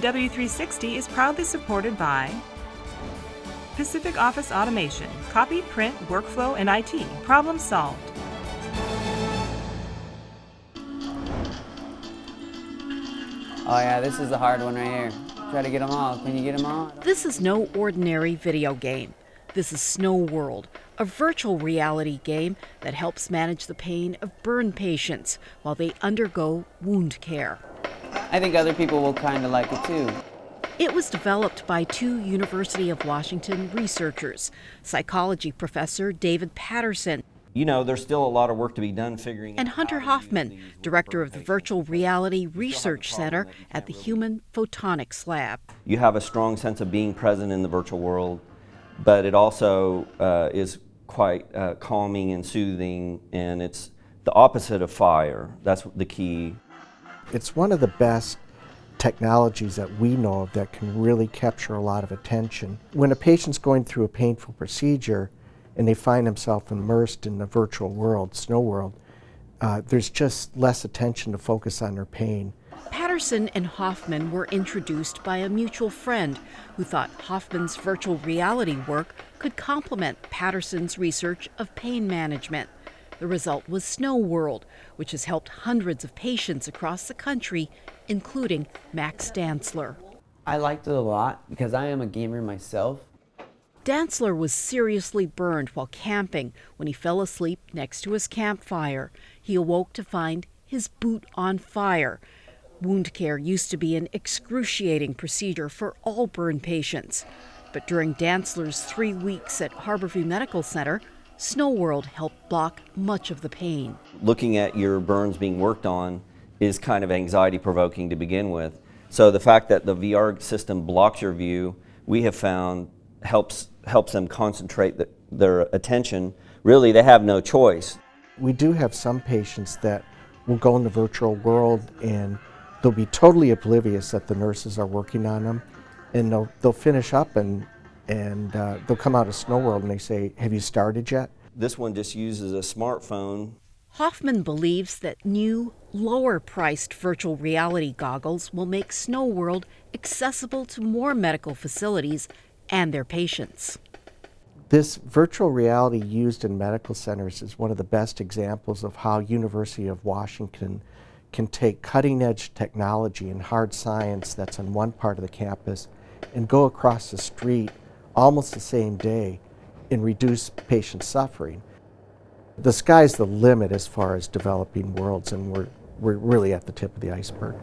UW360 is proudly supported by Pacific Office Automation, copy, print, workflow, and IT. Problem solved. Oh yeah, this is the hard one right here. Try to get them all. Can you get them all? This is no ordinary video game. This is Snow World, a virtual reality game that helps manage the pain of burn patients while they undergo wound care. I think other people will kind of like it too. It was developed by two University of Washington researchers, psychology professor David Patterson. You know, there's still a lot of work to be done figuring out. And Hunter Hoffman, director of the Virtual Reality Research Center at the Human Photonics Lab. You have a strong sense of being present in the virtual world, but it also is quite calming and soothing, and it's the opposite of fire. That's the key. It's one of the best technologies that we know of that can really capture a lot of attention. When a patient's going through a painful procedure and they find themselves immersed in the virtual world, Snow World, there's just less attention to focus on their pain. Patterson and Hoffman were introduced by a mutual friend who thought Hoffman's virtual reality work could complement Patterson's research of pain management. The result was Snow World, which has helped hundreds of patients across the country, including Max Dansler. I liked it a lot because I am a gamer myself. Dansler was seriously burned while camping when he fell asleep next to his campfire. He awoke to find his boot on fire. Wound care used to be an excruciating procedure for all burn patients. But during Dansler's 3 weeks at Harborview Medical Center, Snow World helped block much of the pain. Looking at your burns being worked on is kind of anxiety-provoking to begin with. So the fact that the VR system blocks your view, we have found, helps them concentrate their attention. Really, they have no choice. We do have some patients that will go in the virtual world and they'll be totally oblivious that the nurses are working on them, and they'll finish up and they'll come out of Snow World and they say, "Have you started yet?" This one just uses a smartphone. Hoffman believes that new, lower-priced virtual reality goggles will make Snow World accessible to more medical facilities and their patients. This virtual reality used in medical centers is one of the best examples of how University of Washington can take cutting-edge technology and hard science that's on one part of the campus and go across the street almost the same day and reduce patient suffering. The sky's the limit as far as developing worlds, and we're really at the tip of the iceberg.